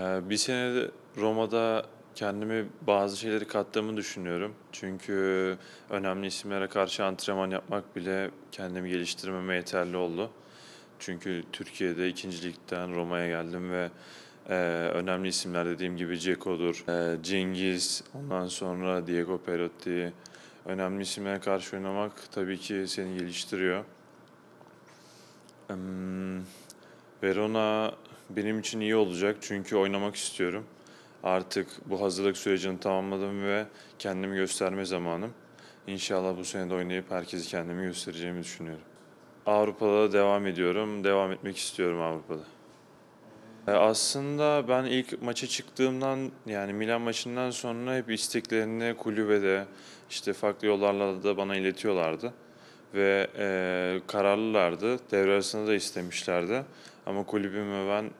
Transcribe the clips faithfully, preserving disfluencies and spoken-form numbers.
Bir senedir Roma'da kendimi bazı şeyleri kattığımı düşünüyorum. Çünkü önemli isimlere karşı antrenman yapmak bile kendimi geliştirmeme yeterli oldu. Çünkü Türkiye'de ikinci ligden Roma'ya geldim ve e, önemli isimler dediğim gibi Dzeko'dur, e, Cengiz, ondan sonra Diego Perotti. Önemli isimlere karşı oynamak tabii ki seni geliştiriyor. E, Verona benim için iyi olacak çünkü oynamak istiyorum. Artık bu hazırlık sürecini tamamladım ve kendimi gösterme zamanım. İnşallah bu sene de oynayıp herkesi kendimi göstereceğimi düşünüyorum. Avrupa'da devam ediyorum. Devam etmek istiyorum Avrupa'da. Ee, aslında ben ilk maça çıktığımdan, yani Milan maçından sonra hep isteklerini kulübede, işte farklı yollarla da bana iletiyorlardı. Ve e, kararlılardı. Devre arasında da istemişlerdi. Ama kulübüm ve ben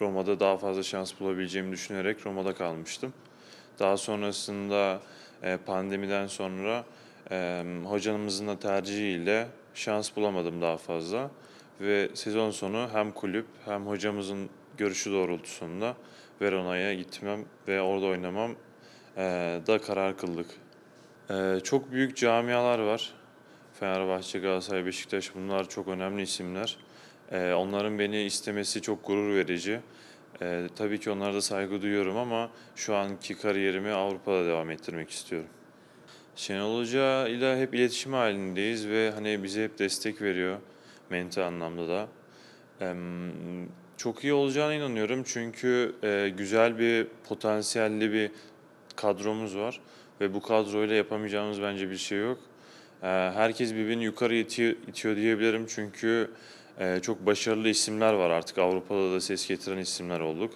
Roma'da daha fazla şans bulabileceğimi düşünerek Roma'da kalmıştım. Daha sonrasında e, pandemiden sonra e, hocamızın da tercihiyle şans bulamadım daha fazla ve sezon sonu hem kulüp hem hocamızın görüşü doğrultusunda Verona'ya gitmem ve orada oynamam da karar kıldık. Çok büyük camialar var. Fenerbahçe, Galatasaray, Beşiktaş, bunlar çok önemli isimler. Onların beni istemesi çok gurur verici. Tabii ki onlara da saygı duyuyorum ama şu anki kariyerimi Avrupa'da devam ettirmek istiyorum. Şenol Hoca ile hep iletişim halindeyiz ve hani bize hep destek veriyor mental anlamda da. Çok iyi olacağına inanıyorum çünkü güzel bir potansiyelli bir kadromuz var ve bu kadroyla yapamayacağımız bence bir şey yok. Herkes birbirini yukarı itiyor diyebilirim çünkü çok başarılı isimler var artık. Avrupa'da da ses getiren isimler olduk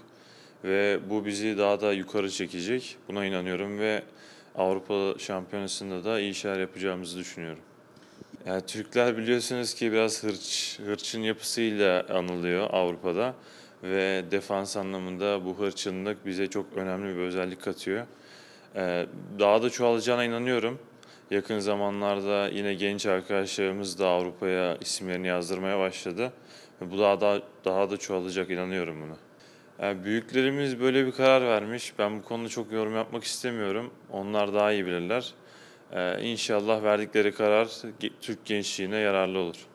ve bu bizi daha da yukarı çekecek. Buna inanıyorum ve Avrupa Şampiyonası'nda da iyi şeyler yapacağımızı düşünüyorum. Yani Türkler biliyorsunuz ki biraz hırç, hırçın yapısıyla anılıyor Avrupa'da ve defans anlamında bu hırçınlık bize çok önemli bir özellik katıyor. Ee, daha da çoğalacağına inanıyorum. Yakın zamanlarda yine genç arkadaşlarımız da Avrupa'ya isimlerini yazdırmaya başladı. Bu daha da, daha da çoğalacak, inanıyorum buna. Yani büyüklerimiz böyle bir karar vermiş. Ben bu konuda çok yorum yapmak istemiyorum. Onlar daha iyi bilirler. Ee, inşallah verdikleri karar Türk gençliğine yararlı olur.